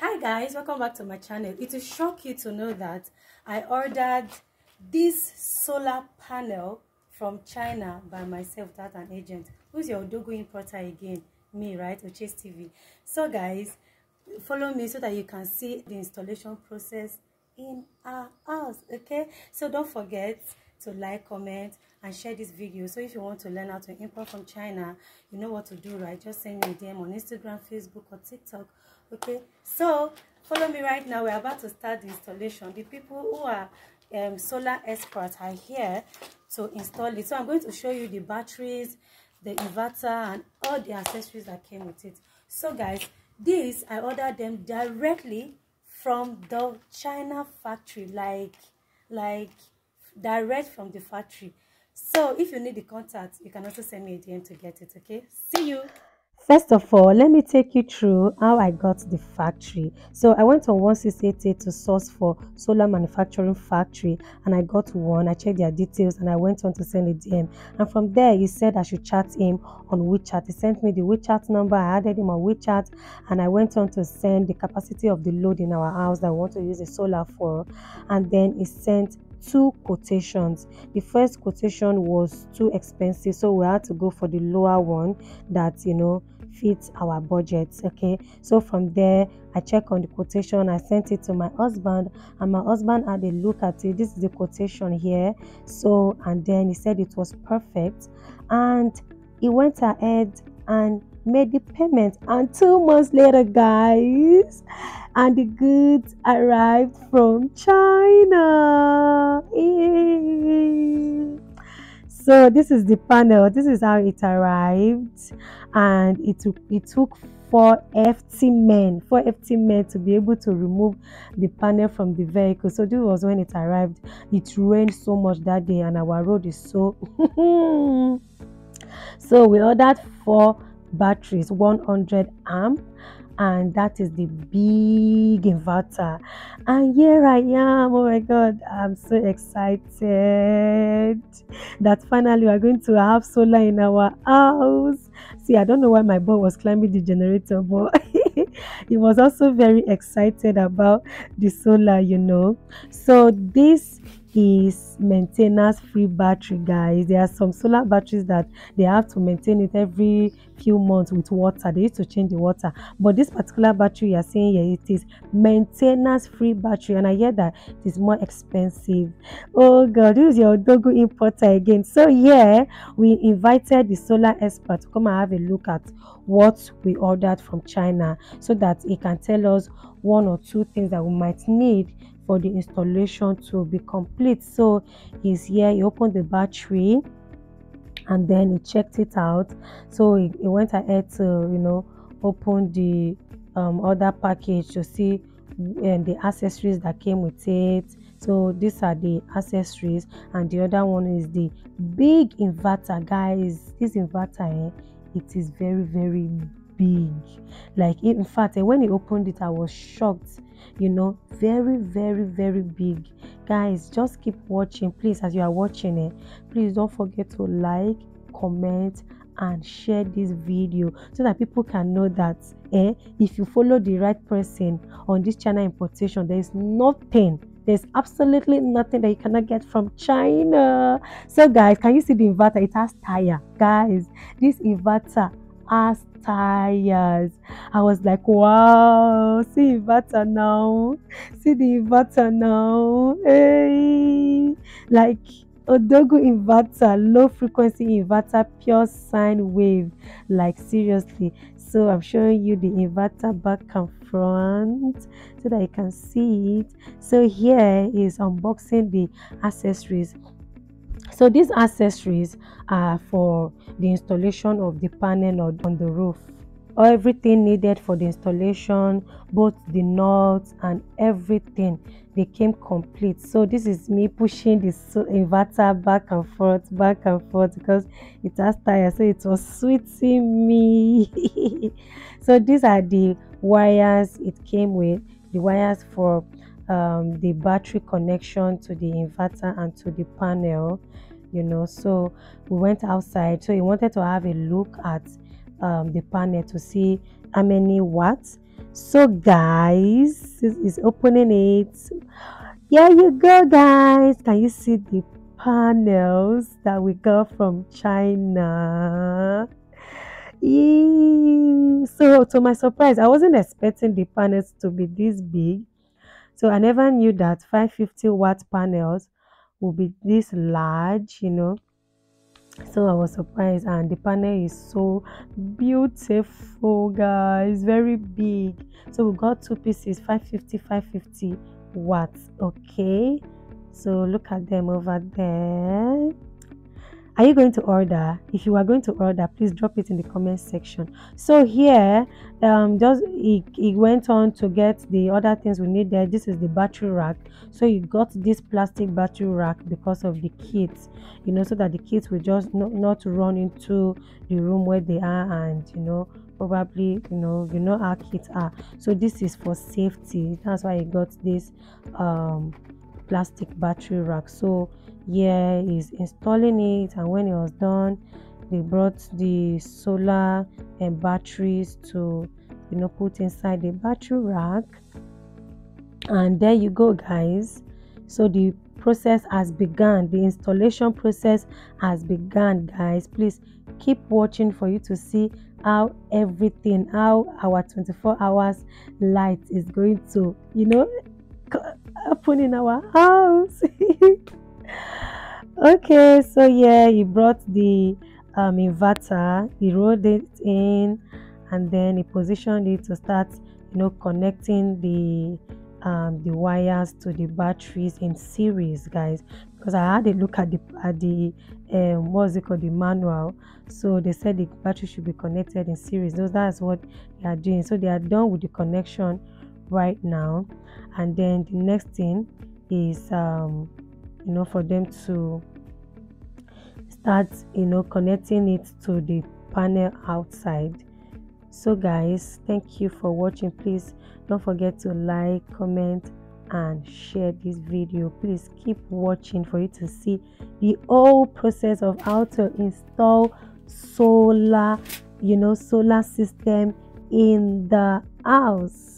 Hi guys, welcome back to my channel. It will shock you to know that I ordered this solar panel from China by myself without an agent. Who's your Odogo importer again? Me, right? Ochezz TV. So guys, follow me so that you can see the installation process in our house. Okay, so don't forget to like, comment and share this video. So if you want to learn how to import from China, you know what to do, right? Just send me a DM on Instagram, Facebook or TikTok. Okay, so follow me right now. We're about to start the installation. The people who are solar experts are here to install it. So I'm going to show you the batteries, the inverter and all the accessories that came with it. So guys, this I ordered them directly from the China factory, like direct from the factory. So if you need the contact, you can also send me a DM to get it. Okay, see you. First of all, let me take you through how I got the factory. So I went on 1688 to source for solar manufacturing factory and I got one. I checked their details and I went on to send a DM. And from there, he said I should chat him on WeChat. He sent me the WeChat number. I added him on WeChat and I went on to send the capacity of the load in our house that I want to use the solar for. And then he sent two quotations. The first quotation was too expensive, so we had to go for the lower one that, you know, fits our budgets. Okay, so from there I check on the quotation, I sent it to my husband and my husband had a look at it. This is the quotation here. So and then he said it was perfect and he went ahead and made the payment. And 2 months later, guys, and the goods arrived from China. Yay. So this is the panel. This is how it arrived and it took 4 FT men to be able to remove the panel from the vehicle. So this was when it arrived. It rained so much that day and our road is so so we ordered 4 batteries, 100 amp, and that is the big inverter. And here I am. Oh my god, I'm so excited that finally we are going to have solar in our house. See, I don't know why my boy was climbing the generator, but he was also very excited about the solar, you know. So this is maintenance free battery, guys. There are some solar batteries that they have to maintain it every few months with water. They used to change the water, but this particular battery you are seeing here, it is maintenance free battery. And I hear that it is more expensive. Oh god, this is your Odogo importer again. So yeah, we invited the solar expert to come and have a look at what we ordered from China so that he can tell us one or two things that we might need for the installation to be complete. So he's here, he opened the battery and then he checked it out. So he went ahead to, you know, open the other package to see the accessories that came with it. So these are the accessories and the other one is the big inverter. Guys, this inverter, it is very, very big. Like, in fact, when he opened it, I was shocked, you know. Very, very, very big. Guys, just keep watching, please. As you are watching it, please don't forget to like, comment and share this video so that people can know that if you follow the right person on this China importation, there is nothing, there's absolutely nothing that you cannot get from China. So guys, can you see the inverter? It has tire. Guys, this inverter as tires. I was like, wow, see inverter now, see the inverter now. Hey, like Odogo inverter, low frequency inverter, pure sine wave, like seriously. So I'm showing you the inverter back and front so that you can see it. So here is unboxing the accessories. So these accessories are for the installation of the panel on the roof. Everything needed for the installation, both the nuts and everything, they came complete. So this is me pushing this inverter back and forth because it has tires, so it was sweating me. So these are the wires it came with, the wires for the battery connection to the inverter and to the panel, you know. So we went outside, so he wanted to have a look at the panel to see how many watts. So guys, it's opening it. Here you go, guys. Can you see the panels that we got from China? Eee. So to my surprise, I wasn't expecting the panels to be this big. So I never knew that 550-watt panels will be this large, you know. So I was surprised, and the panel is so beautiful, guys, very big. So we got two pieces, 550 watts. Okay, so look at them over there. Are you going to order? If you are going to order, please drop it in the comment section. So here it went on to get the other things we need there. This is the battery rack. So you got this plastic battery rack because of the kids, you know, so that the kids will just not run into the room where they are, and you know, probably, you know how kids are. So this is for safety. That's why you got this plastic battery rack. So yeah, he's installing it, and when it was done, they brought the solar and batteries to, you know, put inside the battery rack. And there you go, guys. So the process has begun, the installation process has begun, guys. Please keep watching for you to see how everything, how our 24 hours light is going to, you know, happen in our house. Okay, so yeah, he brought the inverter, he rolled it in, and then he positioned it to start, you know, connecting the wires to the batteries in series, guys, because I had a look at the what's it called, the manual. So they said the battery should be connected in series. So that's what they are doing. So they are done with the connection right now, and then the next thing is you know, for them to start, you know, connecting it to the panel outside. So guys, thank you for watching. Please don't forget to like, comment and share this video. Please keep watching for you to see the whole process of how to install solar, you know, solar system in the house.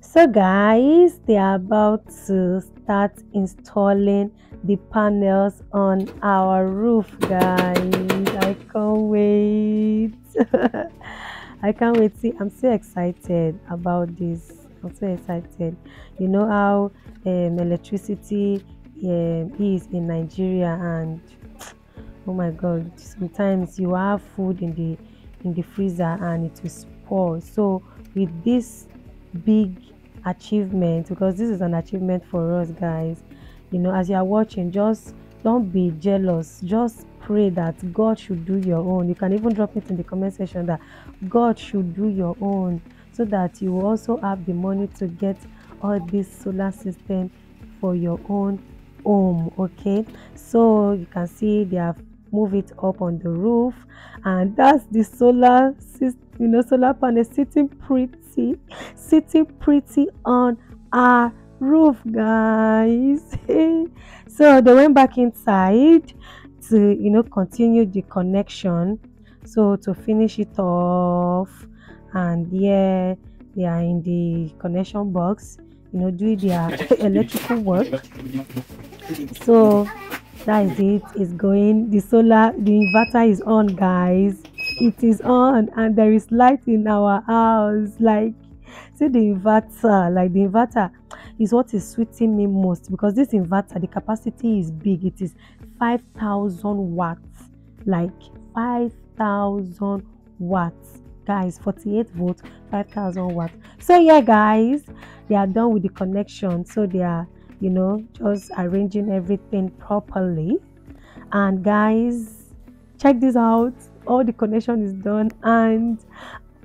So guys, they are about to start installing the panels on our roof, guys. I can't wait. I can't wait. See, I'm so excited about this. I'm so excited. You know how electricity is in Nigeria, and oh my God, sometimes you have food in the freezer and it will spoil. So with this big achievement, because this is an achievement for us, guys, you know, as you are watching, just don't be jealous. Just pray that God should do your own. You can even drop it in the comment section that God should do your own, so that you also have the money to get all this solar system for your own home. Okay, so you can see they have moved it up on the roof, and that's the solar system, you know, solar panel sitting pretty on our roof, guys. So they went back inside to, you know, continue the connection, so to finish it off. And yeah, they are in the connection box, you know, doing their electrical work. So that is it. It's going, the inverter is on, guys. It is on, and there is light in our house. Like, see the inverter, like the inverter is what is sweating me most, because this inverter, the capacity is big. It is 5,000 watts, like 5,000 watts, guys. 48 volts, 5,000 watts. So yeah, guys, they are done with the connection. So they are, you know, just arranging everything properly. And guys, check this out. All the connection is done, and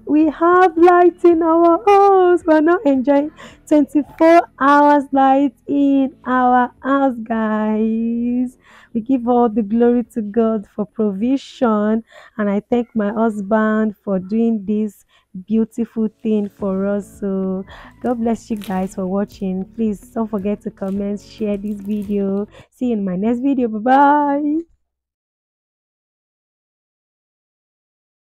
we have light in our house. We're now enjoying 24 hours light in our house, guys. We give all the glory to God for provision, and I thank my husband for doing this beautiful thing for us. So God bless you guys for watching. Please don't forget to comment, share this video. See you in my next video. Bye bye.